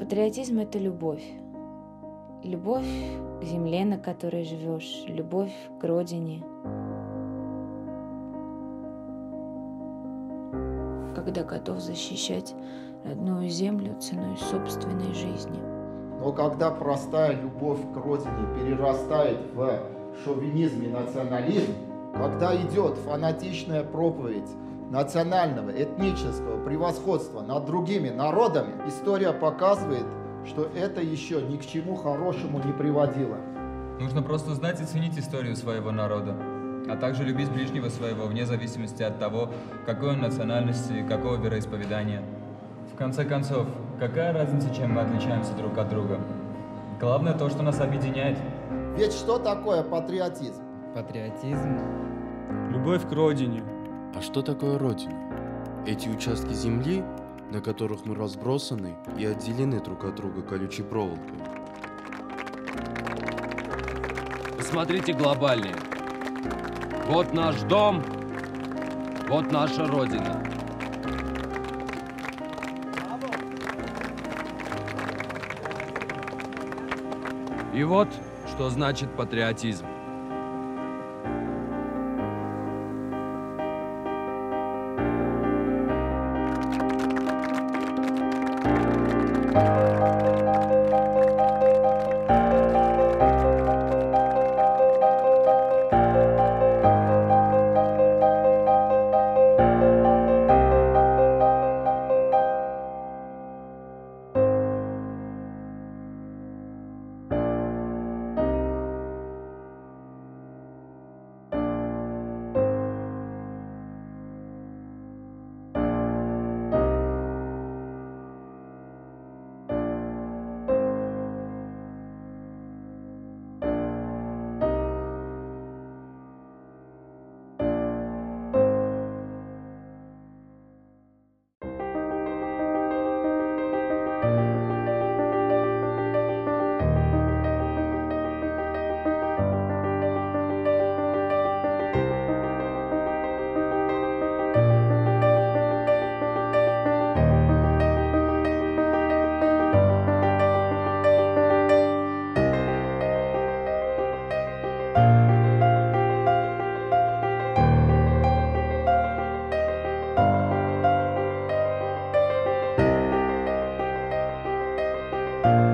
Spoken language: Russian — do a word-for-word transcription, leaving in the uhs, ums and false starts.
Патриотизм – это любовь. Любовь к земле, на которой живешь, любовь к родине. Когда готов защищать родную землю ценой собственной жизни. Но когда простая любовь к родине перерастает в шовинизм и национализм, когда идет фанатичная проповедь национального, этнического превосходства над другими народами, история показывает, что это еще ни к чему хорошему не приводило. Нужно просто знать и ценить историю своего народа, а также любить ближнего своего, вне зависимости от того, какой он национальности, какого вероисповедания. В конце концов, какая разница, чем мы отличаемся друг от друга? Главное то, что нас объединяет. Ведь что такое патриотизм? Патриотизм – любовь к родине. А что такое родина? Эти участки земли, на которых мы разбросаны и отделены друг от друга колючей проволокой. Посмотрите глобальнее. Вот наш дом, вот наша родина. И вот, что значит патриотизм. Thank you.